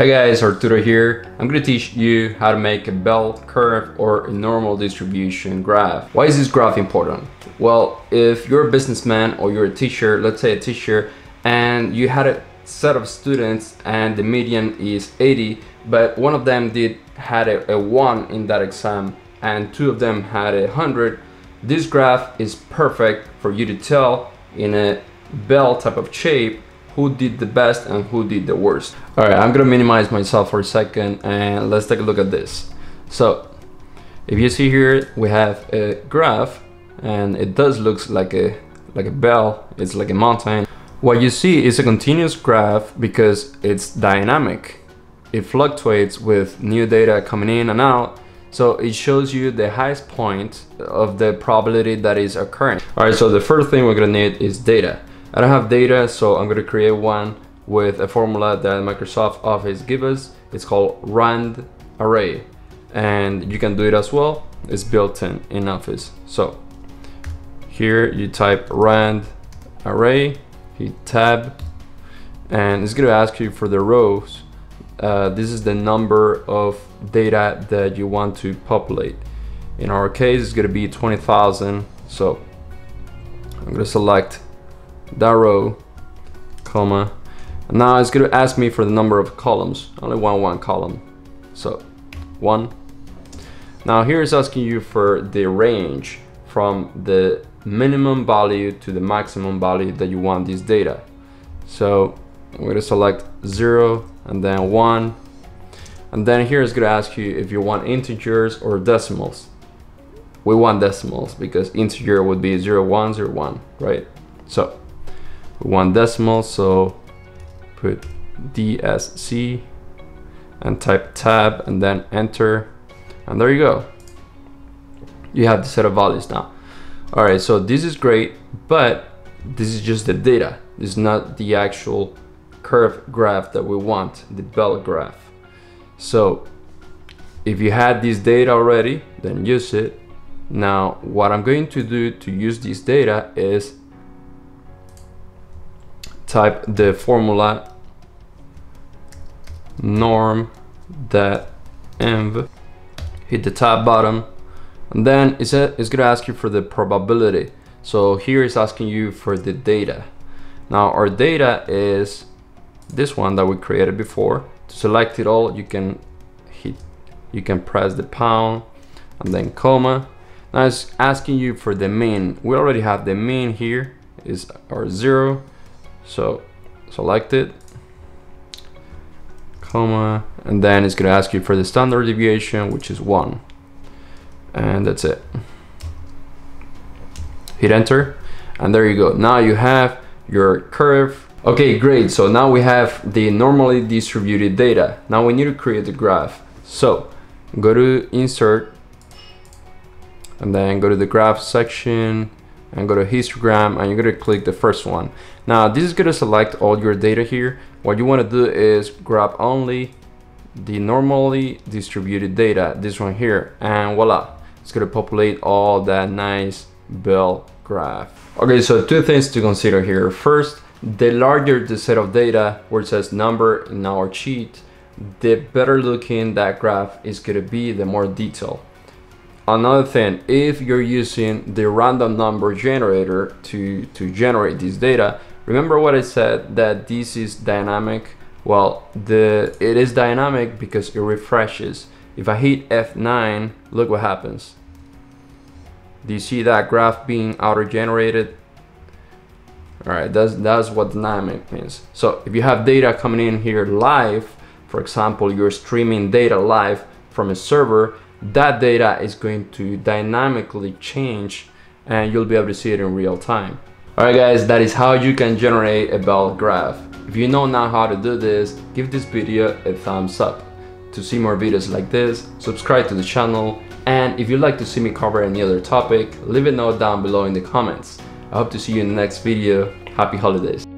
Hey guys, Arturo here. I'm going to teach you how to make a bell curve or a normal distribution graph. Why is this graph important? Well, if you're a businessman or you're a teacher, let's say a teacher, and you had a set of students and the median is 80, but one of them had a 1 in that exam and two of them had 100, this graph is perfect for you to tell in a bell type of shape who did the best and who did the worst. All right, I'm gonna minimize myself for a second and let's take a look at this. So if you see here, we have a graph and it does look like a bell. It's like a mountain. What you see is a continuous graph because it's dynamic. It fluctuates with new data coming in and out. So it shows you the highest point of the probability that is occurring. All right, so the first thing we're gonna need is data. I don't have data, so I'm going to create one with a formula that Microsoft Office gives us. It's called RANDARRAY, and you can do it as well. It's built in Office. So here you type RANDARRAY, hit tab, and it's going to ask you for the rows. This is the number of data that you want to populate. In our case, it's going to be 20,000. So I'm going to select that row, comma. Now it's going to ask me for the number of columns. Only one column, so 1. Now here it's asking you for the range from the minimum value to the maximum value that you want this data. So I'm going to select 0 and then 1, and then here it's going to ask you if you want integers or decimals. We want decimals because integer would be 0, 1, 0, 1, right? So one decimal, so put DSC and type tab and then enter, and there you go. You have the set of values now. All right, so this is great, but this is just the data. This is not the actual curve graph that we want, the bell graph. So if you had this data already, then use it. Now what I'm going to do to use this data is type the formula NORM.DIST, hit the tab bottom, and then it's gonna ask you for the probability. So here it's asking you for the data. Now our data is this one that we created before. To select it all, you can press the pound and then comma. Now it's asking you for the mean. We already have the mean here, is our 0. So select it, comma, and then it's going to ask you for the standard deviation, which is 1. And that's it. Hit enter, and there you go. Now you have your curve. Okay, great. So now we have the normally distributed data. Now we need to create the graph. So go to insert, and then go to the graph section, and go to histogram, and you're going to click the first one. Now this is going to select all your data here. What you want to do is grab only the normally distributed data, this one here, and voila, it's going to populate all that nice bell graph. Okay, so two things to consider here. First, the larger the set of data where it says number in our sheet, the better looking that graph is going to be, the more detail. Another thing, if you're using the random number generator to generate this data, remember what I said, that this is dynamic? Well, it is dynamic because it refreshes. If I hit F9, look what happens. Do you see that graph being auto-generated? All right, that's what dynamic means. So if you have data coming in here live, for example, you're streaming data live from a server, that data is going to dynamically change and you'll be able to see it in real time. All right guys, that is how you can generate a bell graph. If you know now how to do this, give this video a thumbs up. To see more videos like this, subscribe to the channel, and if you'd like to see me cover any other topic, leave a note down below in the comments. I hope to see you in the next video. Happy holidays.